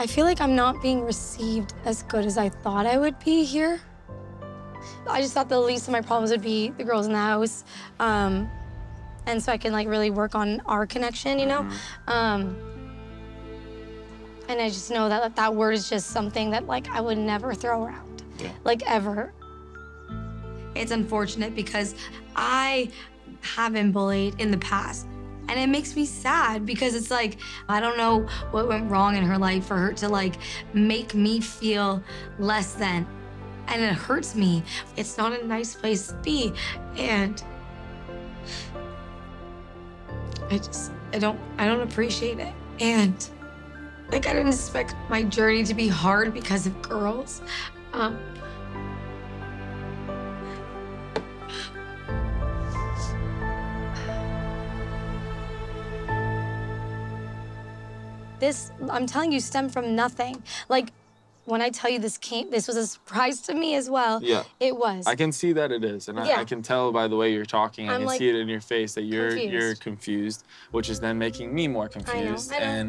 I feel like I'm not being received as good as I thought I would be here. I just thought the least of my problems would be the girls in the house. And so I can like really work on our connection, you know? And I just know that that word is just something that like I would never throw around, like ever. It's unfortunate because I have been bullied in the past. And it makes me sad because it's like, I don't know what went wrong in her life for her to like make me feel less than. And it hurts me. It's not a nice place to be. And I don't appreciate it. And like, I didn't expect my journey to be hard because of girls. This, I'm telling you, stemmed from nothing. Like, when I tell you this was a surprise to me as well. Yeah. It was. I can see that it is. And I can tell by the way you're talking. I can like, see it in your face that you're confused, which is then making me more confused. I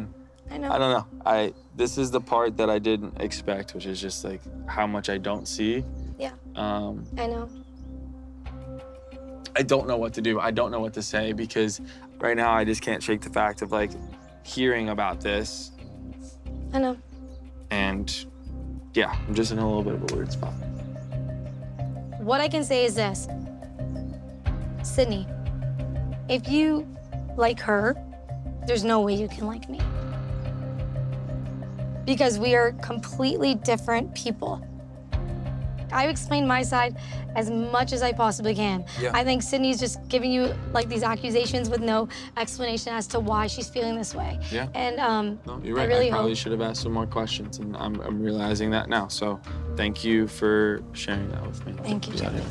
know. I don't know. This is the part that I didn't expect, which is just like how much I don't see. Yeah. I know. I don't know what to do. I don't know what to say because right now I just can't shake the fact of like hearing about this. I know. And yeah, I'm just in a little bit of a weird spot. What I can say is this. Sydney, if you like her, there's no way you can like me. Because we are completely different people. I've explained my side as much as I possibly can. Yeah. I think Sydney's just giving you like these accusations with no explanation as to why she's feeling this way. Yeah. And no, you're right. I probably should have asked some more questions, and I'm realizing that now. So thank you for sharing that with me. Thank you, Jimmy.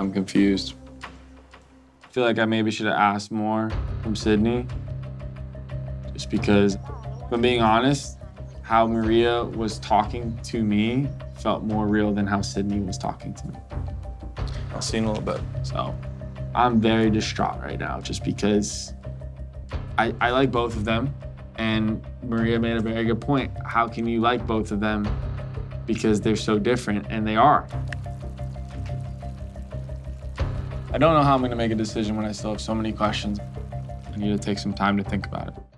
I'm confused. I feel like I maybe should have asked more from Sydney, just because, if I'm being honest, how Maria was talking to me felt more real than how Sydney was talking to me. I've seen a little bit. So I'm very distraught right now just because I like both of them, and Maria made a very good point. How can you like both of them because they're so different, and they are. I don't know how I'm gonna make a decision when I still have so many questions. I need to take some time to think about it.